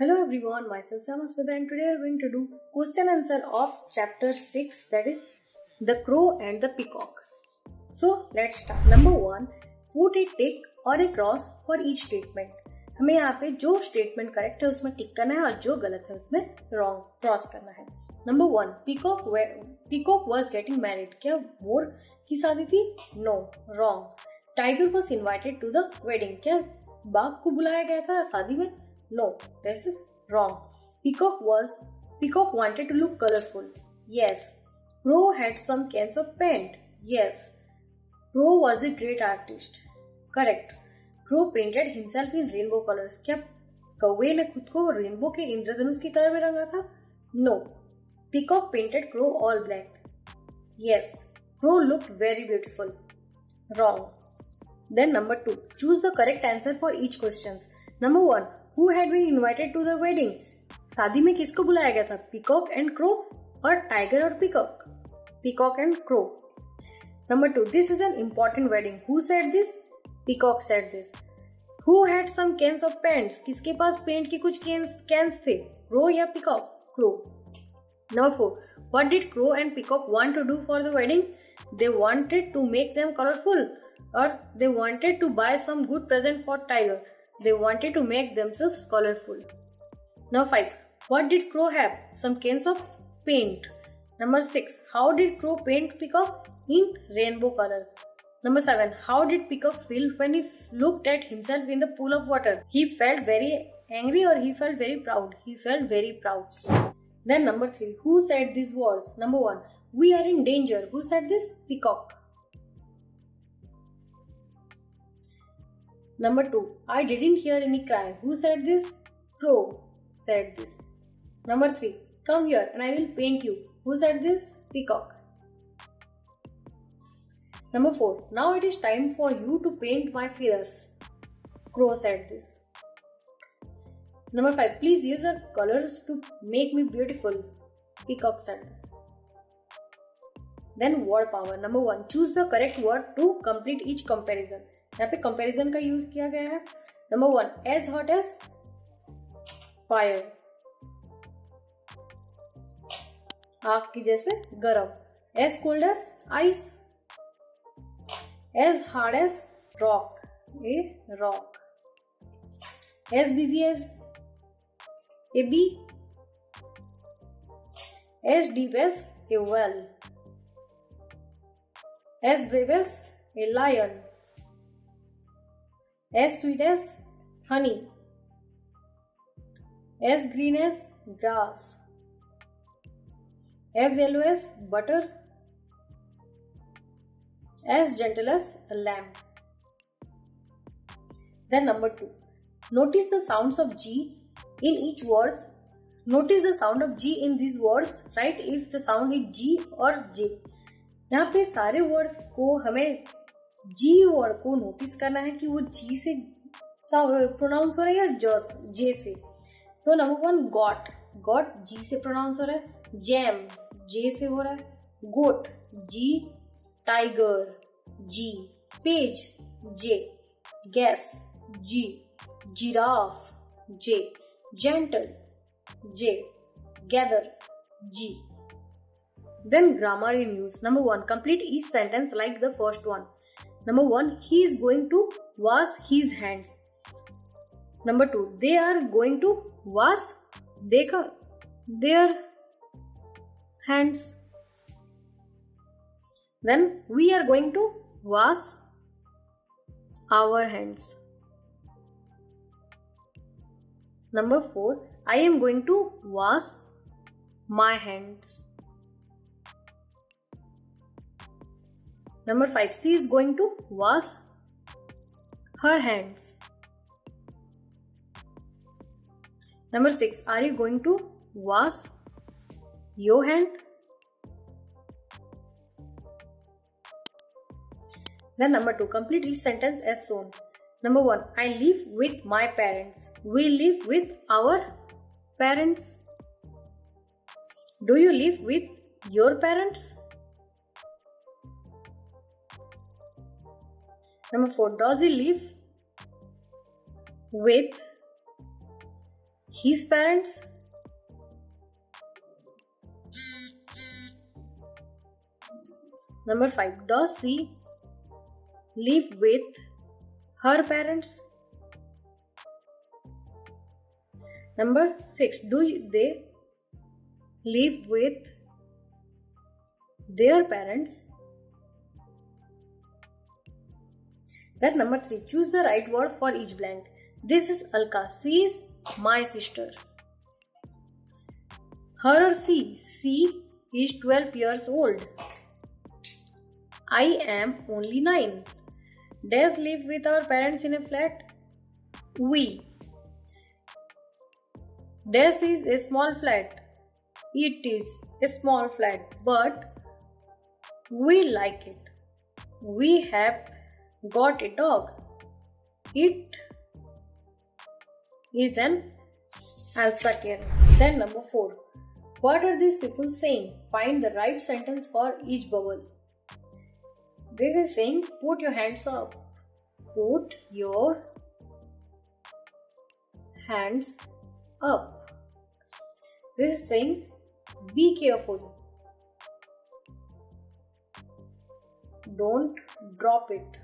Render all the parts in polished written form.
Hello everyone, myself Shyamasmita, and today we are going to do question answer of chapter 6, that is the crow and the peacock. So let's start. Number 1, put a tick or a cross for each statement. हमें यहाँ पे जो statement correct है उसमें tick करना है और जो गलत है उसमें wrong cross करना है. Number 1, peacock was getting married. क्या मोर की शादी थी? No, wrong. Tiger was invited to the wedding. क्या बाघ को बुलाया गया था शादी में? No, this is wrong. Peacock wanted to look colorful. Yes. Crow had some cans of paint. Yes. Crow was a great artist. Correct. Crow painted himself in rainbow colors. क्या कौवे ने खुद को रेनबो के इंद्रधनुष की तरह में रंगा था? No. Peacock painted crow all black. Yes. Crow looked very beautiful. Wrong. Then number 2. Choose the correct answer for each question. Number 1. Who had been invited to the wedding? शादी में किसको बुलाया गया था? Peacock and crow और tiger और peacock. Peacock and crow. Number 2. This is an important wedding. Who said this? Peacock said this. Who had some cans of paints? किसके पास paint के कुछ cans थे? Crow या peacock? Crow. Number 4. What did crow and peacock want to do for the wedding? They wanted to make them colorful or they wanted to buy some good present for tiger. They wanted to make themselves colorful. Number 5. What did crow have? Some cans of paint. Number 6. How did crow paint peacock in rainbow colors? Number 7. How did peacock feel when he looked at himself in the pool of water? He felt very angry or he felt very proud? He felt very proud. Then number 3. Who said these words? Number 1. We are in danger. Who said this? Peacock. Number 2. I didn't hear any cry. Who said this? Crow said this. Number 3. Come here and I will paint you. Who said this? Peacock. Number 4. Now it is time for you to paint my feathers. Crow said this. Number 5. Please use your colors to make me beautiful. Peacock said this. Then word power. Number 1. Choose the correct word to complete each comparison. यहाँ पे comparison का use किया गया है. Number 1, as hot as fire, आग की जैसे गरम. as cold as ice, as hard as rock, a rock, as busy as a bee, as deep as a well, as brave as a lion, as sweet as honey, as green as grass, as yellow as butter, as gentle as a lamb. Then number 2. Notice the sounds of G in each word. Notice the sound of G in these words. Write if the sound is G or J. यहाँ पे सारे words को हमें जी word को notice करना है कि वो जी से प्रोनाउंस हो रहा है या जे से. तो नंबर 1, गॉट जी से प्रोनाउंस हो रहा है, जैम जे से हो रहा है, goat G, tiger G, page J, gas G, giraffe J, gentle J, gather G. Then grammar in use. Number 1, complete each sentence like the first one. Number 1, he is going to wash his hands. Number 2, they are going to wash their hands. Then we are going to wash our hands. Number 4, I am going to wash my hands. Number 5, she is going to wash her hands. Number 6, are you going to wash your hand? Then number 2, complete each sentence as shown. Number 1, I live with my parents. We live with our parents. Do you live with your parents? Number 4, does he live with his parents? Number 5. Does she live with her parents? Number 6. Do they live with their parents? That number 3. Choose the right word for each blank. This is Alka. She is my sister. Her or she? She is 12 years old. I am only 9. Does live with our parents in a flat? We. This is a small flat. It is a small flat, but we like it. We have got a dog. It is an Alsa Care. Then number 4. What are these people saying? Find the right sentence for each bubble. This is saying put your hands up. Put your hands up. This is saying be careful. Don't drop it.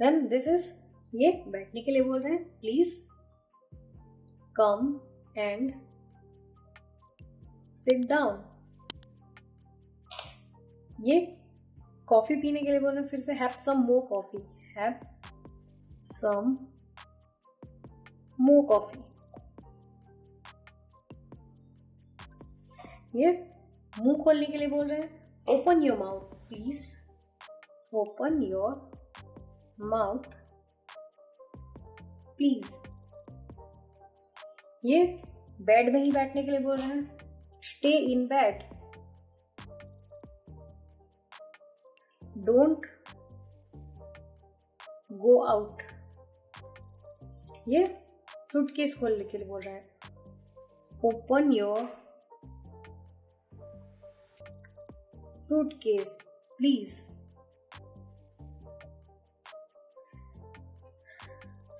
Then this is ये बैठने के लिए बोल रहे हैं. Please come and sit down. ये coffee पीने के लिए बोल रहे हैं. फिर से have some more coffee. Have some more coffee. ये मुंह खोलने के लिए बोल रहे हैं. Open your mouth, please. Open your mouth, please. ये बेड में ही बैठने के लिए बोल रहे हैं. Stay in bed. Don't go out. ये सूटकेस खोलने के लिए बोल रहा है. Open your suitcase, please.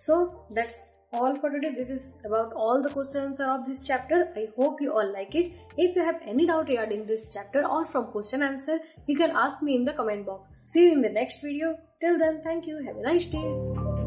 So that's all for today. This is about all the questions of this chapter. I hope you all like it. If you have any doubt regarding this chapter or from question answer, you can ask me in the comment box. See you in the next video. Till then, thank you. Have a nice day.